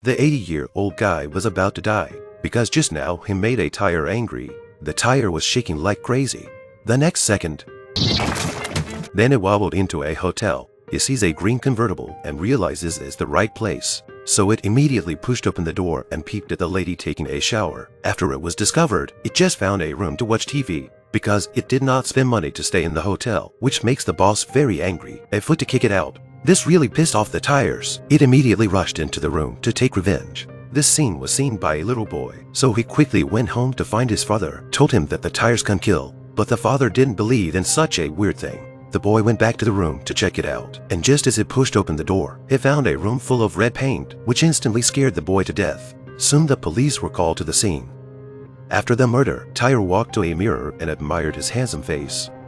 The 80-year-old guy was about to die, because just now he made a tire angry. The tire was shaking like crazy. The next second, then it wobbled into a hotel. It sees a green convertible and realizes it's the right place. So it immediately pushed open the door and peeped at the lady taking a shower. After it was discovered, it just found a room to watch TV, because it did not spend money to stay in the hotel, which makes the boss very angry. A foot to kick it out. This really pissed off the tires. It immediately rushed into the room to take revenge. This scene was seen by a little boy, so he quickly went home to find his father, told him that the tires can kill, but the father didn't believe in such a weird thing. The boy went back to the room to check it out, and just as it pushed open the door, it found a room full of red paint, which instantly scared the boy to death. Soon the police were called to the scene. After the murder, Tyre walked to a mirror and admired his handsome face.